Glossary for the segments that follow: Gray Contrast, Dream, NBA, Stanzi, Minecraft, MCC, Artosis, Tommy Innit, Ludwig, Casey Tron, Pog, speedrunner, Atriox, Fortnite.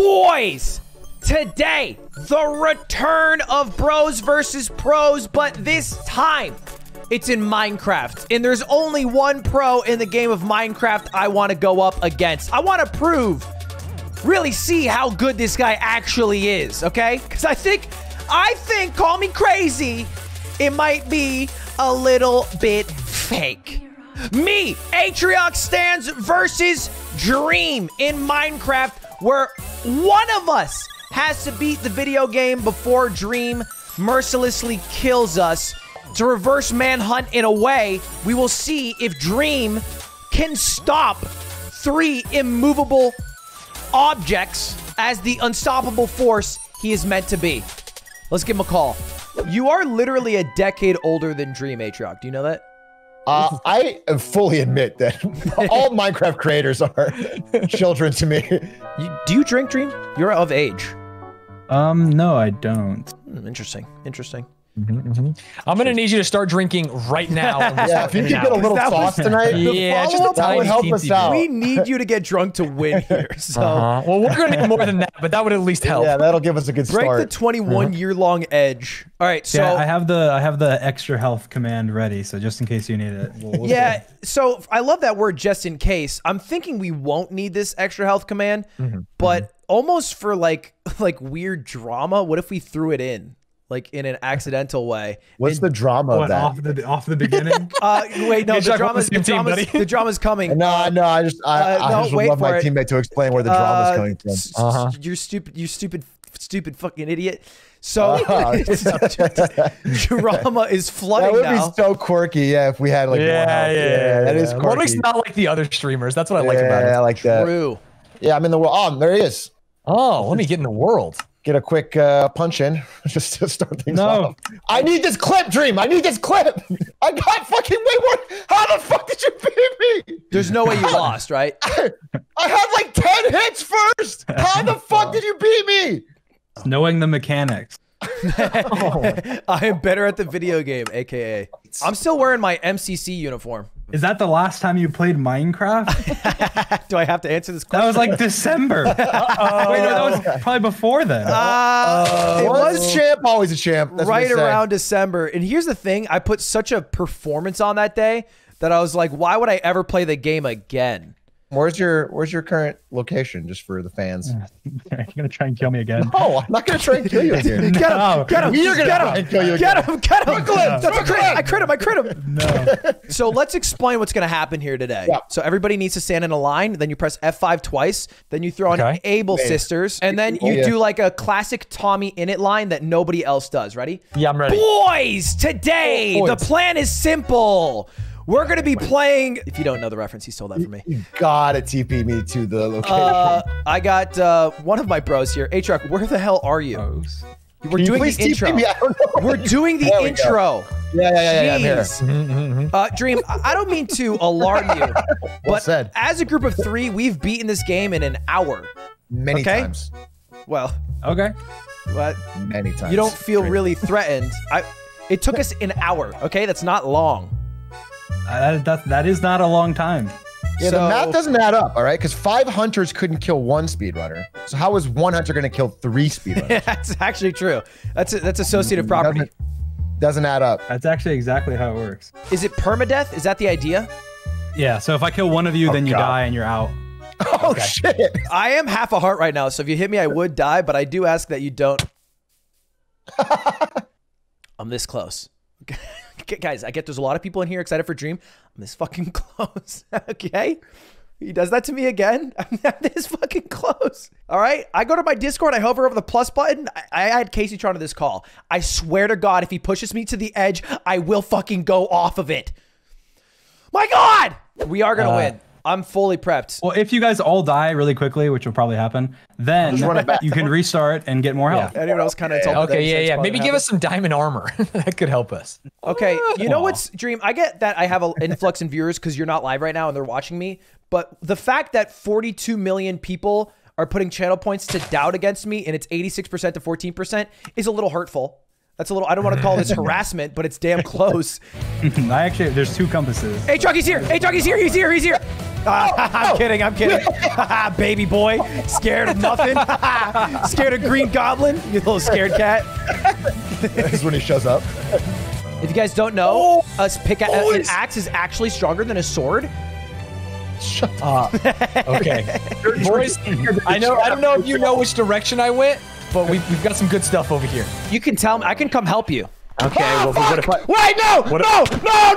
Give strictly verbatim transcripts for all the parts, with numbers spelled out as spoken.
boys, today, the return of Bros versus Pros, but this time, it's in Minecraft, and there's only one pro in the game of Minecraft I want to go up against. I want to prove, really see how good this guy actually is, okay? Because I think, I think, call me crazy, it might be a little bit fake. Me, Atriox, stands versus Dream in Minecraft, where one of us has to beat the video game before Dream mercilessly kills us. To reverse manhunt in a way, we will see if Dream can stop three immovable objects as the unstoppable force he is meant to be. Let's give him a call. You are literally a decade older than Dream, Atriox. Do you know that? Uh, I fully admit that all Minecraft creators are children to me. You, do you drink, Dream? You're of age. Um, no, I don't. Interesting. Interesting. Mm-hmm, mm-hmm. I'm gonna need you to start drinking right now. Yeah, if you could get a little sauce was, tonight, yeah, the just that would help us out. We need you to get drunk to win here. So, uh-huh. Well, we're gonna need more than that, but that would at least help. Yeah, that'll give us a good break start. Break the twenty-one year long edge. All right, so yeah, I have the I have the extra health command ready, so just in case you need it. We'll, we'll yeah, go. So I love that word, just in case. I'm thinking we won't need this extra health command, mm-hmm, but mm-hmm. almost for like like weird drama. What if we threw it in? Like in an accidental way. What's and, the drama what, of that? Off the, off the beginning? uh, wait, no, the drama's, the, drama's, team, the drama's coming. No, no, I just I, uh, I no, just would love my it. teammate to explain where the drama's uh, coming from. Uh-huh. You're stupid, you stupid, stupid fucking idiot. So uh-huh. drama is flooding now. That would now. be so quirky, yeah, if we had like yeah, one yeah, yeah, yeah, that yeah. is quirky. Well, at least not like the other streamers. That's what I like yeah, about it. Yeah, I like that. True. Yeah, I'm in the world. Oh, there he is. Oh, let me get in the world. Get a quick uh, punch in just to start things no. off. I need this clip, Dream. I need this clip. I got fucking way more. How the fuck did you beat me? There's no way you lost, right? I, I had like ten hits first. How the fuck did you beat me? It's knowing the mechanics. I am better at the video game, A K A. I'm still wearing my M C C uniform. Is that the last time you played Minecraft? Do I have to answer this question? That was like December. Uh-oh. Wait, no, that was probably before then. Uh, uh, it was uh, champ, always a champ. That's right around December. And here's the thing. I put such a performance on that day that I was like, why would I ever play the game again? Where's your Where's your current location, just for the fans? You're gonna try and kill me again? No, I'm not gonna try and kill you again. Get him! Get him! You're gonna kill you again. Get him! Get him! That's a crit! I crit him! I crit him! No. So let's explain what's gonna happen here today. Yeah. So everybody needs to stand in a line. Then you press F five twice. Then you throw on okay. Able Maybe. Sisters, and then you oh, yeah. do like a classic Tommy Innit line that nobody else does. Ready? Yeah, I'm ready. Boys, today oh, boys. the plan is simple. We're going to be playing... If you don't know the reference, he stole that from me. You gotta T P me to the location. Uh, I got uh, one of my bros here. Atriox, where the hell are you? Bros. We're Can doing you the intro. Me? I don't know. We're doing the we intro. Go. Yeah, yeah, yeah, yeah, I'm here. Mm-hmm, mm-hmm. Uh, Dream, I don't mean to alarm you, but well said. As a group of three, we've beaten this game in an hour. Many okay? times. Well. Okay. But Many times. You don't feel Dream. really threatened. I. It took us an hour, okay? That's not long. Uh, that, that is not a long time. Yeah, so, the math doesn't add up, all right? Because five hunters couldn't kill one speedrunner. So how is one hunter going to kill three speedrunners? That's actually true. That's a, that's associative property. Doesn't, doesn't add up. That's actually exactly how it works. Is it permadeath? Is that the idea? Yeah, so if I kill one of you, oh, then you God. die and you're out. Oh, okay. Shit. I am half a heart right now, so if you hit me, I would die, but I do ask that you don't. I'm this close. Guys, I get there's a lot of people in here excited for Dream. I'm this fucking close, okay? He does that to me again. I'm not this fucking close. All right, I go to my Discord. I hover over the plus button. I, I had Casey Tron to this call. I swear to God, if he pushes me to the edge, I will fucking go off of it. My God! We are gonna uh, win. I'm fully prepped. Well, if you guys all die really quickly, which will probably happen, then you can restart and get more health. Yeah. Anyone else kind of yeah, Okay, yeah, yeah. Maybe give happen. us some diamond armor. That could help us. Okay, you Aww. know what's, Dream? I get that I have an influx in viewers because you're not live right now and they're watching me, but the fact that forty-two million people are putting channel points to doubt against me and it's eighty-six percent to fourteen percent is a little hurtful. That's a little, I don't want to call this harassment, but it's damn close. I actually, there's two compasses. Atriox, he's here. Atriox, he's here. He's here. He's here. Uh, oh, I'm oh. kidding, I'm kidding. Baby boy, scared of nothing. Scared of green goblin, you little scared cat. This is when he shows up. If you guys don't know, oh, us pick oh, uh, an axe is actually stronger than a sword. Shut up. Okay. Boys, I know. I don't know if you know which direction I went, but we've, we've got some good stuff over here. You can tell me. I can come help you. Okay. Oh, well, what if I, wait, no, what no, if, no,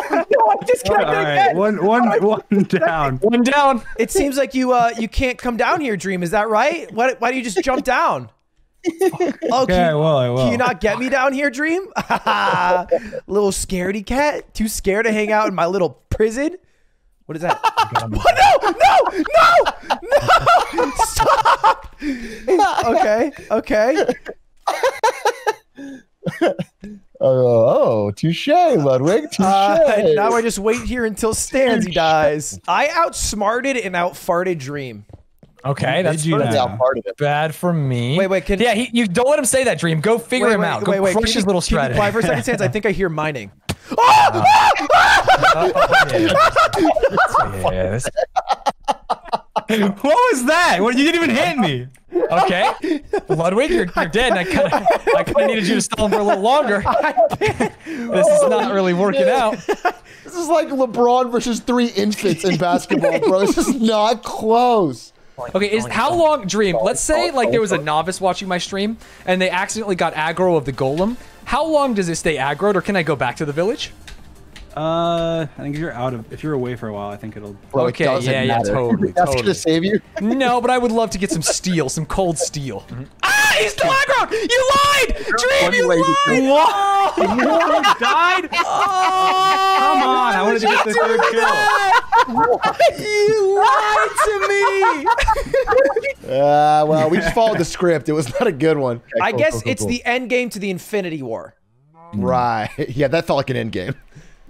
no, no! Oh no! I just can't. All right. One, one, one down. One down. It seems like you uh you can't come down here, Dream. Is that right? Why why do you just jump down? Oh, okay, can you, well, I will. Can you not get me down here, Dream? Little scaredy cat, too scared to hang out in my little prison. What is that? Oh, no, no, no, no! Stop! Okay, okay. Oh, oh touche, Ludwig. Touche. Uh, now I just wait here until Stanzi dies. I outsmarted and outfarted Dream. Okay, that's you that. Bad for me. Wait, wait, can yeah, he, you don't let him say that, Dream. Go figure wait, him wait, out. Go wait, wait, crush his you, little strategy. Five for a second, Sans. I think I hear mining. Oh! Uh, oh yeah. What was that? What, you didn't even hit me. Okay, Ludwig, you're, you're dead. And I kind of, I kind of needed you to stall him for a little longer. This oh, is not really working dude. out. This is like LeBron versus three infants in basketball, bro. This is not close. Okay, is how long, Dream? Let's say like there was a novice watching my stream and they accidentally got aggro of the golem. How long does it stay aggroed, or can I go back to the village? Uh, I think if you're out of, if you're away for a while, I think it'll. Bro, okay, it yeah, yeah, matter. totally. That's totally. gonna save you. No, but I would love to get some steel, some cold steel. Mm-hmm. Ah, he's still aggroed! You lied, Dream! You lied! What? You died? Oh, come on! I wanted to get the third kill. You lied to me! Ah, uh, well, we just followed the script. It was not a good one. Okay, I cool, guess cool, cool, it's cool. the end game to the Infinity War. Right. Yeah, that felt like an end game.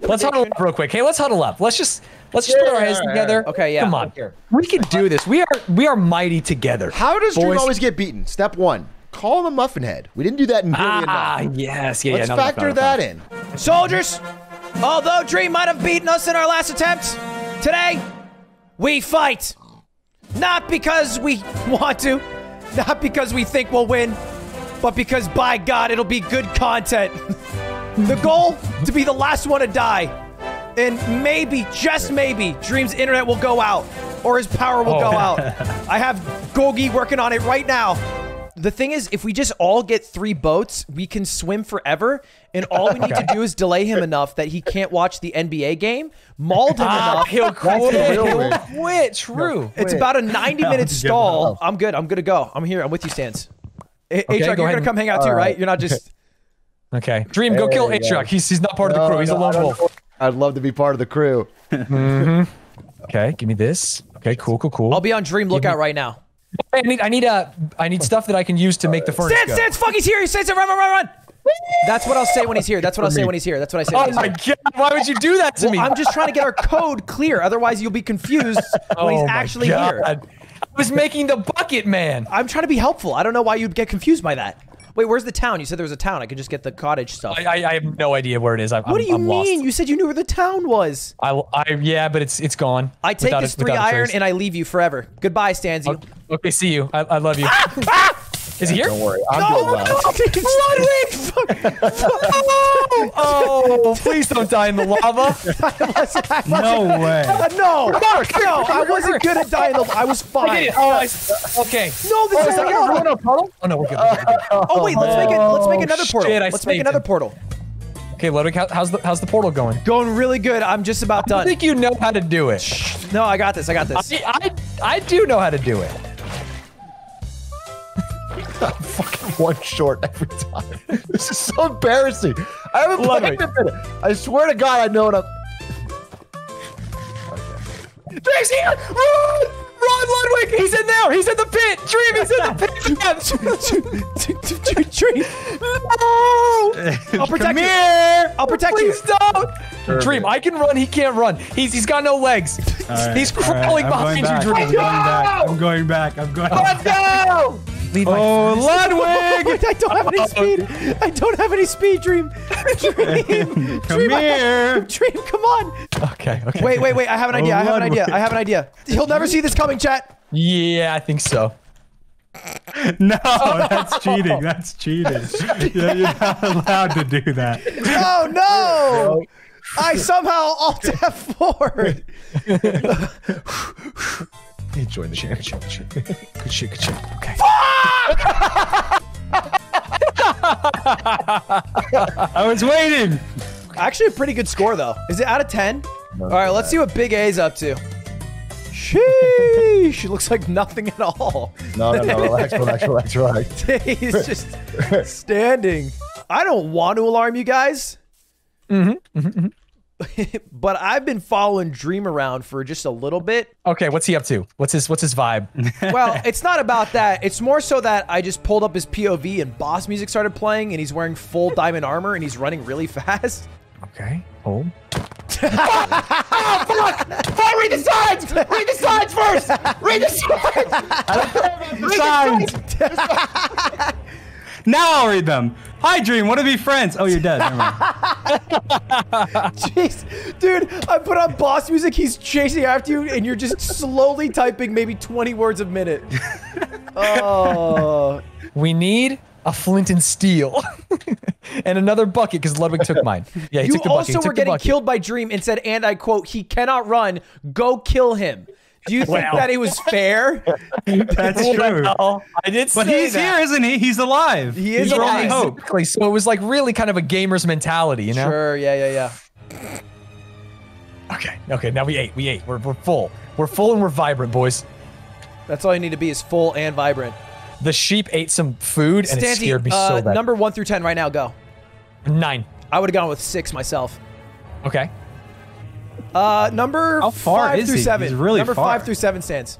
Let's huddle up real quick. Hey, let's huddle up. Let's just let's just yeah, put our heads right, together. Right. Okay, yeah. Come on. Here. We can do this. We are we are mighty together. How does Dream always get beaten? Step one. Call him a muffin head. We didn't do that in Billy Ah, enough. yes, yeah. Let's yeah, no, factor no, no, no, that in. Soldiers, although Dream might have beaten us in our last attempt, today, we fight. Not because we want to, not because we think we'll win, but because by God, it'll be good content. The goal, to be the last one to die. And maybe, just maybe, Dream's internet will go out, or his power will oh. go out. I have Gogi working on it right now. The thing is, if we just all get three boats, we can swim forever. And all we need okay. to do is delay him enough that he can't watch the N B A game, mauled him ah, enough. He'll quit. He'll quit. True. He'll quit. It's about a ninety minute stall. I'm good. I'm good to go. I'm here. I'm with you, Sans. Okay, H R, you're going to come hang out too, right. right? You're not just... Okay. Dream, go hey, kill Atriox. Yeah. He's, he's not part no, of the crew. He's no, a lone wolf. I'd love to be part of the crew. Mm-hmm. Okay, give me this. Okay, cool, cool, cool. I'll be on Dream lookout right now. I need, I need, uh, I need stuff that I can use to make the furnace Sans, go. Sans, fuck, he's here! He says it, run, run, run, run! That's what I'll say when he's here. That's what I'll say when he's here. That's what I say. Oh my God! Why would you do that to well, me? I'm just trying to get our code clear. Otherwise, you'll be confused oh when he's actually God. here. I was making the bucket man. I'm trying to be helpful. I don't know why you'd get confused by that. Wait, where's the town? You said there was a town. I could just get the cottage stuff. I, I, I have no idea where it is. I'm, what do you I'm mean? Lost. You said you knew where the town was. I, I yeah, but it's it's gone. I take without this a, three iron and I leave you forever. Goodbye, Stanzi. Okay, okay, see you. I, I love you. Ah! Ah! Is he here? Don't worry. I'm no, no, Ludwig! Oh, oh, please don't die in the lava. I wasn't, I wasn't, no way. Uh, no, no, I wasn't gonna die in the lava. I was fine. Oh, I, okay. No, this oh, is like a no puddle. Oh no, we're good. We're good, we're good. Uh, oh wait, let's make it. Let's make another portal. Shit, let's make another portal. Okay, Ludwig, how, how's the how's the portal going? Going really good. I'm just about done. I think you know how to do it. Shh. No, I got this. I got this. I I, I do know how to do it. I'm fucking one short every time. This is so embarrassing. I haven't Love played it. in a minute. I swear to God, I know what I'm... Dream's here! Run! Run, Ludwig! He's in there! He's in the pit! Dream, he's in the pit! Dream! No! I'll protect Come you! Here. I'll protect Please you! Please don't! Derby. Dream, I can run, he can't run. He's He's got no legs. Right, he's crawling right. behind you, Dream. I'm going back. I'm going back. I'm going back. Let's go! Lead oh, Ludwig! I don't have any speed. I don't have any speed, Dream. Dream, come Dream, here. I, Dream, come on. Okay, okay. Wait, wait, wait. I have an idea. I have an idea. I have an idea. He'll never see this coming, chat. Yeah, I think so. No, that's cheating. That's cheating. You're not allowed to do that. Oh, no. I somehow alt F four. Enjoy the channel. Good shit, good shit. Okay. Fuck! I was waiting. Actually, a pretty good score, though. Is it out of ten? No, all right, bad. Let's see what Big A's up to. Sheesh. She looks like nothing at all. No, no, no. Relax, relax, relax, relax. He's just standing. I don't want to alarm you guys. Mm-hmm. Mm-hmm. But I've been following Dream around for just a little bit. Okay, what's he up to? What's his What's his vibe? Well, it's not about that. It's more so that I just pulled up his P O V and boss music started playing, and he's wearing full diamond armor and he's running really fast. Okay. Oh. Oh, fuck! Fuck! Read the signs! Read the signs first! Read the signs! I don't read the signs! Now I'll read them. Hi, Dream. Want to be friends? Oh, you're dead. Never mind. Jeez. Dude, I put on boss music. He's chasing after you, and you're just slowly typing maybe twenty words a minute. Oh. We need a flint and steel and another bucket because Ludwig took mine. Yeah, he you took the bucket. You also were getting killed by Dream and said, and I quote, he cannot run. Go kill him. Do you think well. that it was fair? That's true. I did say But he's that. here, isn't he? He's alive. He is your only hope. So it was like really kind of a gamer's mentality, you know? Sure, yeah, yeah, yeah. Okay, okay, now we ate, we ate. We're, we're full. We're full and we're vibrant, boys. That's all you need to be is full and vibrant. The sheep ate some food and Stanty, it scared me uh, so bad. Number one through ten right now, go. Nine. I would have gone with six myself. Okay. Uh, number How far five is through he? seven. He's really number far. five through seven stands.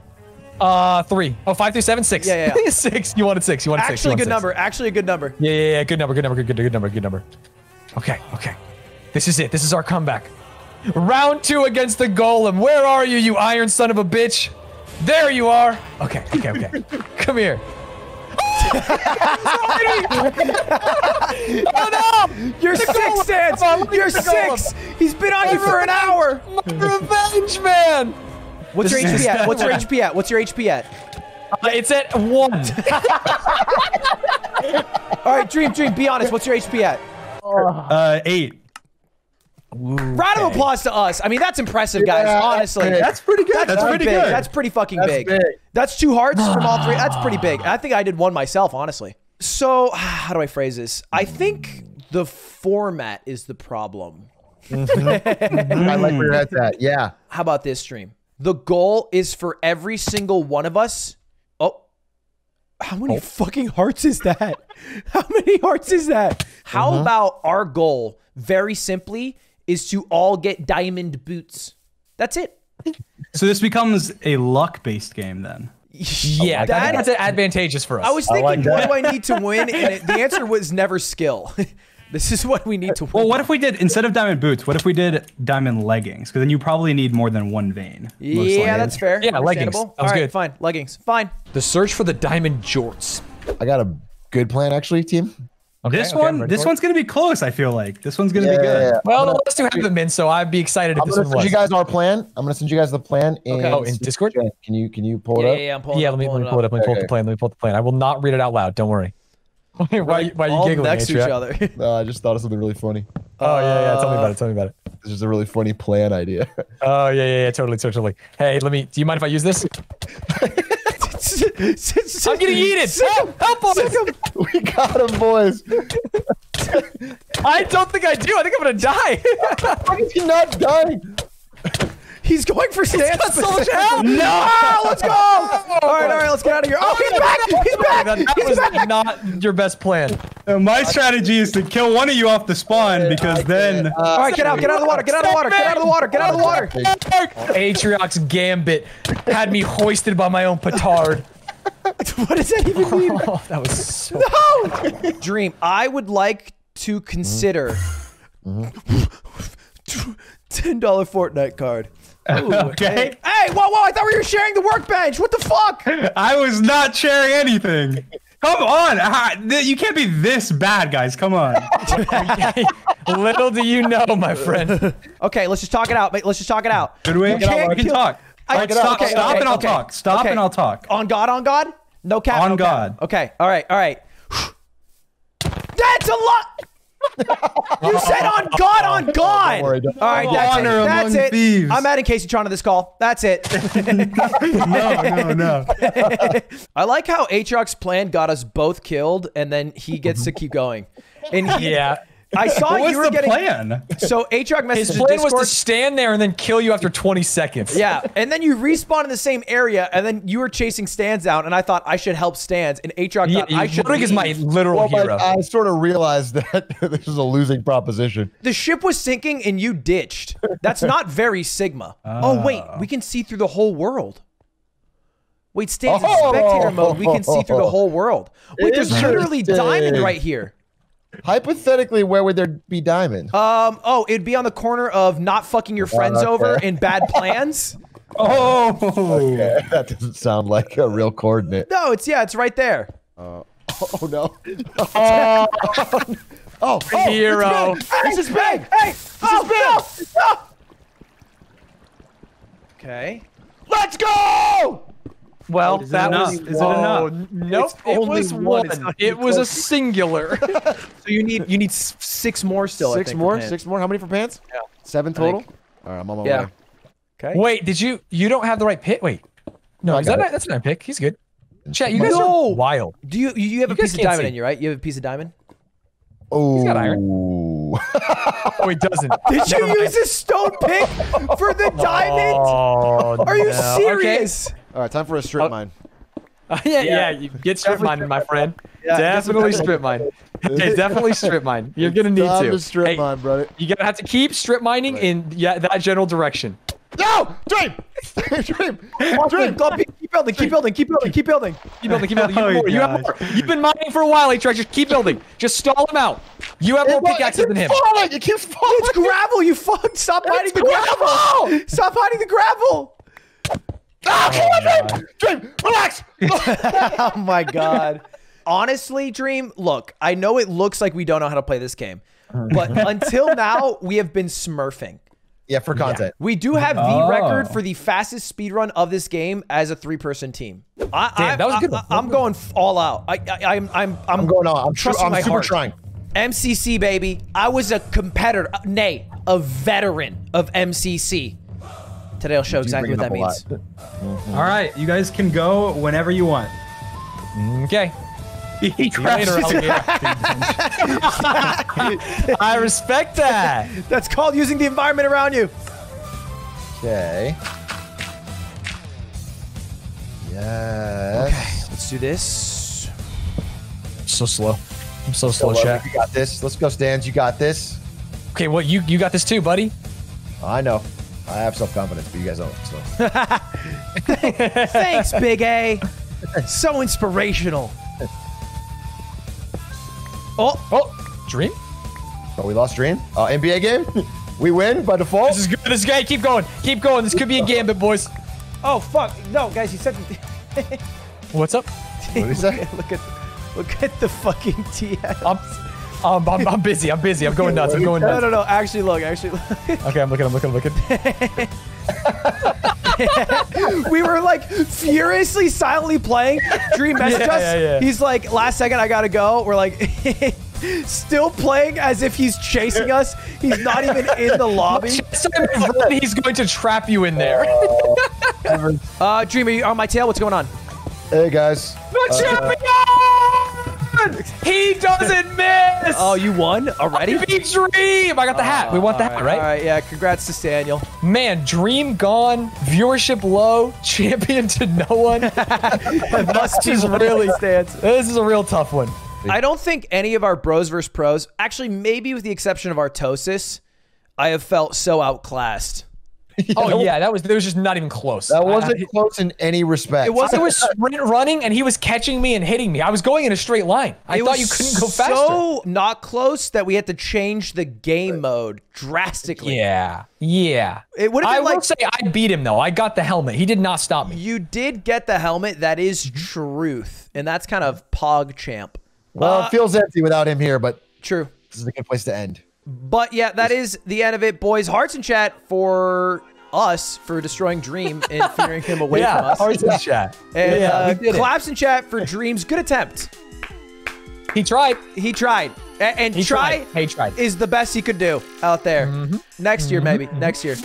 Uh, three. Oh, five through seven, six. Yeah, yeah, yeah. Six. You wanted six. You wanted Actually six. Actually, good six. number. Actually, a good number. Yeah, yeah, yeah. Good number. Good number. Good, good, good number. Good number. Okay, okay. This is it. This is our comeback. Round two against the golem. Where are you, you iron son of a bitch? There you are. Okay, okay, okay. Come here. Oh no! You're the six, Sans! You're six! He's been on you for an hour! My revenge, man! What's your H P at? What's your H P at? What's your H P at? Uh, it's at one. Alright, Dream, Dream, be honest. What's your H P at? Uh, eight. Ooh, Round okay. of applause to us. I mean, that's impressive, guys. Yeah, honestly, that's pretty good. That's, that's pretty big. good. That's pretty fucking that's big. big. That's two hearts from all three. That's pretty big. I think I did one myself, honestly. So, how do I phrase this? I think the format is the problem. Mm-hmm. I like where you're at that. Yeah. How about this, Dream? The goal is for every single one of us. Oh, how many oh. fucking hearts is that? How many hearts is that? How mm-hmm. about our goal? Very simply. Is to all get diamond boots. That's it. So this becomes a luck-based game then. Yeah, that, I think that's advantageous for us. I was thinking, I like what do I need to win? And it, the answer was never skill. This is what we need to win. Well, what if we did, instead of diamond boots, what if we did diamond leggings? Because then you probably need more than one vein. Yeah, that's fair. Yeah, leggings. That was all right, good. Fine, leggings, fine. The search for the diamond jorts. I got a good plan, actually, team. Okay, this okay, one, this one's gonna be close. I feel like this one's gonna yeah, be good. Yeah, yeah. Well, gonna, the last two haven't been, so I'd be excited if I'm this one was. I'm gonna send you guys our plan. I'm gonna send you guys the plan in, okay. oh, in Discord. Can you can you pull yeah, it up? Yeah, yeah, I'm pulling. Yeah, let me pull it up. Let me pull the plan. Let me pull the plan. I will not read it out loud. Don't worry. Why, why, why are you giggling? Next to each other. No, I just thought of something really funny. Oh yeah, yeah. Tell me about it. Tell me about it. This is a really funny plan idea. Oh yeah, yeah, yeah. Totally, totally. Hey, let me. Do you mind if I use this? I'm gonna eat it! Help! Help us! We got him, boys! I don't think I do. I think I'm gonna die. How is he not dying? He's going for stance. He's got so help. No! Oh, let's go! All right, all right, let's get out of here. Oh, he's back! He's back! That, that he's was back. Not your best plan. Uh, my strategy is to kill one of you off the spawn I because did, then. Uh, all right, get out! Get out of the water! Get out of the water! Get out of the water! Get out of the water! Atriox Gambit had me hoisted by my own petard. What does that even mean? Oh, that was so no! Dream, I would like to consider ten dollar Fortnite card. Ooh, okay. Hey. hey, whoa, whoa, I thought we were sharing the workbench. What the fuck? I was not sharing anything. Come on! You can't be this bad, guys. Come on. Little do you know, my friend. Okay, let's just talk it out. Let's just talk it out. Should we? We can kill. talk. I, all right, stop, okay, stop okay, and I'll okay. talk. Stop okay. and I'll talk. On God, on God? No cap. On no God. Cap. Okay, all right, all right. That's a lot! You said on God, on God. Worry, all right, that's Honor it. That's it. Thieves. I'm adding Casey Tron to this call. That's it. no, no, no. I like how Atriox plan got us both killed, and then he gets to keep going. And he, yeah, I saw what you was were the getting. Plan? So Atriox messaged his plan Discord. was to stand there and then kill you after twenty seconds. Yeah, and then you respawn in the same area, and then you were chasing Stans out, and I thought I should help Stans, and Atriox yeah, thought I should. Is my literal well, hero. I sort of realized that this was a losing proposition. The ship was sinking, and you ditched. That's not very Sigma. Uh. Oh wait, we can see through the whole world. Wait, Stans in oh. spectator mode. We can see through the whole world. Wait, there's literally diamond right here. Hypothetically, where would there be diamond? Um, oh, it'd be on the corner of not fucking your friends oh, okay. over and bad plans. oh, okay. That doesn't sound like a real coordinate. No, it's yeah, it's right there. Uh, oh no! Uh, oh, oh, hero! This is big! Hey, this oh, is big! No, no. Okay, let's go! Well, is that was, is it enough? Nope, it was one. It was a singular. So you need you need six more still. Six more, six more. How many for pants? Yeah, seven total. All right, I'm on my way. Okay. Wait, did you? You don't have the right pick. Wait, no, is that not, that's not a pick. He's good. Chat, you guys are wild. Do you you have a piece of diamond in you, right? You have a piece of diamond. Oh. He's got iron. Oh, he doesn't. Did you use a stone pick for the diamond? Oh, are you serious? All right, time for a strip oh. mine. Uh, yeah, yeah, yeah, you get strip mine, my friend. Yeah, definitely strip mine. Hey, definitely strip mine. You're gonna need time to. to strip hey, mine, brother. You're gonna have to keep strip mining right. in yeah that general direction. No, Dream, Dream, Dream. Keep building, keep building, keep building, keep building, keep building, keep building. You have more. You have more. You've been mining for a while, Atriox. Just keep building. Just stall him out. You have more pickaxes than him. Falling. It keeps falling. It's gravel. You fuck. Stop mining the gravel. Stop mining the gravel. Oh, come on, Dream! Dream, relax! Oh my god. Honestly, Dream, look, I know it looks like we don't know how to play this game, but until now, we have been smurfing. Yeah, for content. Yeah. We do have oh. the record for the fastest speedrun of this game as a three-person team. I, Damn, I, that was I, good. I, I'm going all out. I, I, I'm, I'm, I'm, I'm going all out. I'm, trusting I'm my super heart. trying. M C C, baby. I was a competitor, nay, a veteran of M C C. Today I'll show exactly what that means. Mm-hmm. All right, you guys can go whenever you want. Okay. He crashes. I respect that. That's called using the environment around you. Okay. Yes. Okay, let's do this. I'm so slow. I'm so slow, Chad. You got this. Let's go, Stans. You got this. Okay, well, you, you got this too, buddy. I know. I have self-confidence, but you guys don't. So. Thanks, Big A. So inspirational. Oh, oh, Dream. Oh, we lost Dream. Uh, N B A game. We win by default. This is good. This guy, keep going. Keep going. This could be a gambit, boys. Oh fuck! No, guys, he said. What's up? What is that? Look at, look at the fucking T Ms. I'm Um, I'm, I'm busy. I'm busy. I'm going nuts. I'm going nuts. No, no, no. Actually, look. Actually, look. Okay, I'm looking. I'm looking. I'm looking. We were like furiously, silently playing. Dream messaged yeah, us. Yeah, yeah. He's like, last second, I gotta go. We're like, still playing as if he's chasing us. He's not even in the lobby. He's going to trap you in there. uh, Dream, are you on my tail? What's going on? Hey guys. What's happening? He doesn't miss! Oh, you won already? Dream! I got the hat. Uh, we want the hat, right? All right, yeah. Congrats to Daniel. Man, Dream gone, viewership low, champion to no one. This is really stands. This is a real tough one. I don't think any of our bros versus pros, actually, maybe with the exception of Artosis, I have felt so outclassed. Oh yeah, that was that was just not even close. That wasn't I, close in any respect. It was it was sprint running, and he was catching me and hitting me. I was going in a straight line. I it thought you couldn't go faster. So not close that we had to change the game mode drastically. Yeah, yeah. It would have been I like will say I beat him though. I got the helmet. He did not stop me. You did get the helmet. That is truth, and that's kind of Pog Champ. Well, uh, it feels empty without him here, but true. This is a good place to end. But yeah, that is the end of it, boys. Hearts in chat for us for destroying Dream and fearing him away yeah, from us. Hearts in chat. And, yeah, uh, claps in chat for Dream's good attempt. He tried. He tried. And, and he try tried. He tried. Is the best he could do out there. Mm-hmm. Next year, maybe. Mm-hmm. Next year.